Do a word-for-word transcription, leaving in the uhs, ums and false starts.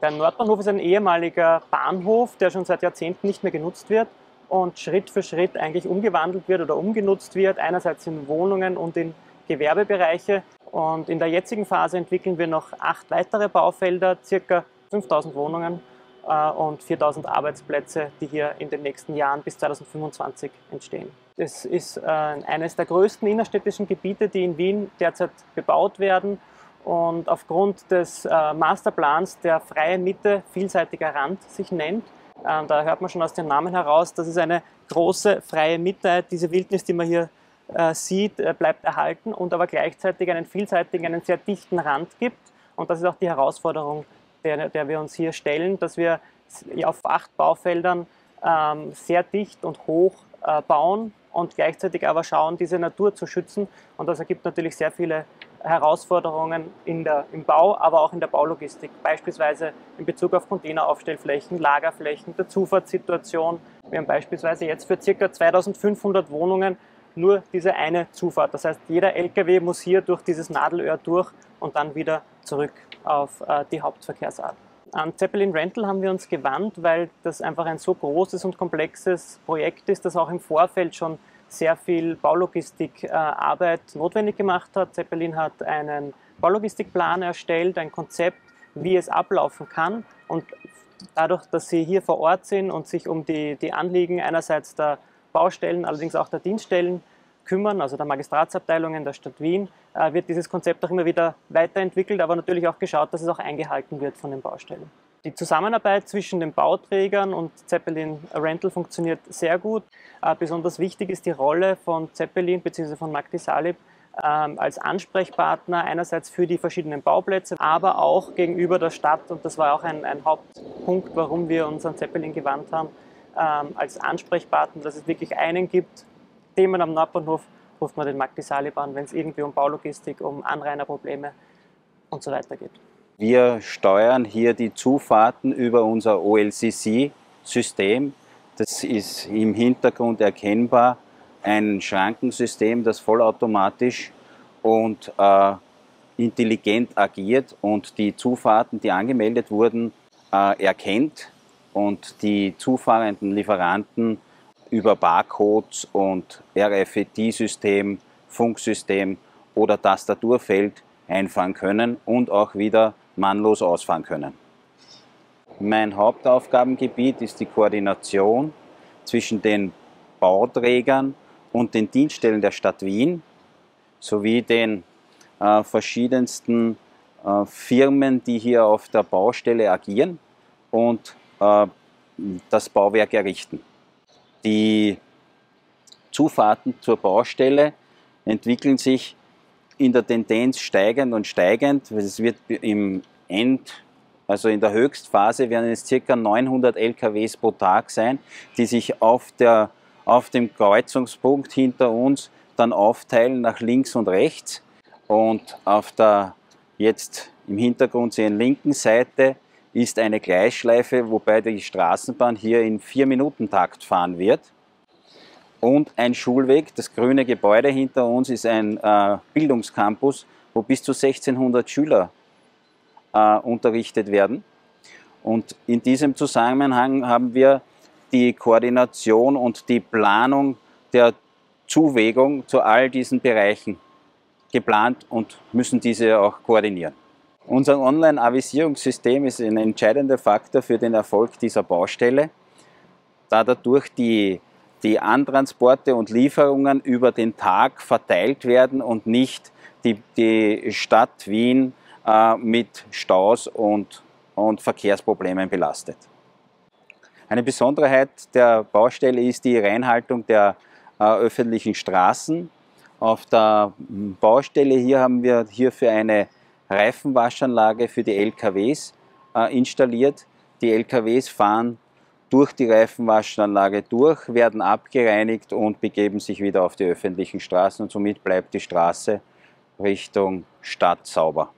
Der Nordbahnhof ist ein ehemaliger Bahnhof, der schon seit Jahrzehnten nicht mehr genutzt wird und Schritt für Schritt eigentlich umgewandelt wird oder umgenutzt wird, einerseits in Wohnungen und in Gewerbebereiche. Und in der jetzigen Phase entwickeln wir noch acht weitere Baufelder, circa fünftausend Wohnungen und viertausend Arbeitsplätze, die hier in den nächsten Jahren bis zweitausendfünfundzwanzig entstehen. Es ist eines der größten innerstädtischen Gebiete, die in Wien derzeit bebaut werden. Und aufgrund des Masterplans, der Freie Mitte Vielseitiger Rand sich nennt, da hört man schon aus dem Namen heraus, das ist eine große freie Mitte. Diese Wildnis, die man hier sieht, bleibt erhalten und aber gleichzeitig einen vielseitigen, einen sehr dichten Rand gibt. Und das ist auch die Herausforderung, der, der wir uns hier stellen, dass wir auf acht Baufeldern ähm, sehr dicht und hoch äh, bauen und gleichzeitig aber schauen, diese Natur zu schützen. Und das ergibt natürlich sehr viele Herausforderungen in der, im Bau, aber auch in der Baulogistik, beispielsweise in Bezug auf Containeraufstellflächen, Lagerflächen, der Zufahrtssituation. Wir haben beispielsweise jetzt für ca. zweitausendfünfhundert Wohnungen nur diese eine Zufahrt. Das heißt, jeder L K W muss hier durch dieses Nadelöhr durch und dann wieder zurück auf die Hauptverkehrsader. An Zeppelin Rental haben wir uns gewandt, weil das einfach ein so großes und komplexes Projekt ist, das auch im Vorfeld schon sehr viel Baulogistikarbeit notwendig gemacht hat. Zeppelin hat einen Baulogistikplan erstellt, ein Konzept, wie es ablaufen kann. Und dadurch, dass sie hier vor Ort sind und sich um die, die Anliegen einerseits der Baustellen, allerdings auch der Dienststellen kümmern, also der Magistratsabteilungen der Stadt Wien, wird dieses Konzept auch immer wieder weiterentwickelt, aber natürlich auch geschaut, dass es auch eingehalten wird von den Baustellen. Die Zusammenarbeit zwischen den Bauträgern und Zeppelin Rental funktioniert sehr gut. Besonders wichtig ist die Rolle von Zeppelin bzw. von Magdi Salib als Ansprechpartner einerseits für die verschiedenen Bauplätze, aber auch gegenüber der Stadt, und das war auch ein, ein Hauptpunkt, warum wir uns an Zeppelin gewandt haben, als Ansprechpartner, dass es wirklich einen gibt. Themen am Nordbahnhof ruft man den Magdi Salib an, wenn es irgendwie um Baulogistik, um Anrainerprobleme und so weiter geht. Wir steuern hier die Zufahrten über unser O L C C-System. Das ist im Hintergrund erkennbar ein Schrankensystem, das vollautomatisch und äh, intelligent agiert und die Zufahrten, die angemeldet wurden, äh, erkennt. Und die zufahrenden Lieferanten über Barcodes und R F I D-System, Funksystem oder Tastaturfeld einfahren können und auch wieder mannlos ausfahren können. Mein Hauptaufgabengebiet ist die Koordination zwischen den Bauträgern und den Dienststellen der Stadt Wien sowie den äh, verschiedensten äh, Firmen, die hier auf der Baustelle agieren und das Bauwerk errichten. Die Zufahrten zur Baustelle entwickeln sich in der Tendenz steigend und steigend. Es wird im End, also in der Höchstphase werden es ca. neunhundert L K Ws pro Tag sein, die sich auf, der, auf dem Kreuzungspunkt hinter uns dann aufteilen nach links und rechts. Und auf der jetzt im Hintergrund sehen linken Seite ist eine Gleisschleife, wobei die Straßenbahn hier in vier Minuten Takt fahren wird. Und ein Schulweg, das grüne Gebäude hinter uns ist ein äh, Bildungscampus, wo bis zu sechzehnhundert Schüler äh, unterrichtet werden. Und in diesem Zusammenhang haben wir die Koordination und die Planung der Zuwägung zu all diesen Bereichen geplant und müssen diese auch koordinieren. Unser Online-Avisierungssystem ist ein entscheidender Faktor für den Erfolg dieser Baustelle, da dadurch die, die Antransporte und Lieferungen über den Tag verteilt werden und nicht die, die Stadt Wien äh, mit Staus und, und Verkehrsproblemen belastet. Eine Besonderheit der Baustelle ist die Reinhaltung der äh, öffentlichen Straßen. Auf der Baustelle hier haben wir hierfür eine Reifenwaschanlage für die L K Ws äh, installiert. Die L K Ws fahren durch die Reifenwaschanlage durch, werden abgereinigt und begeben sich wieder auf die öffentlichen Straßen und somit bleibt die Straße Richtung Stadt sauber.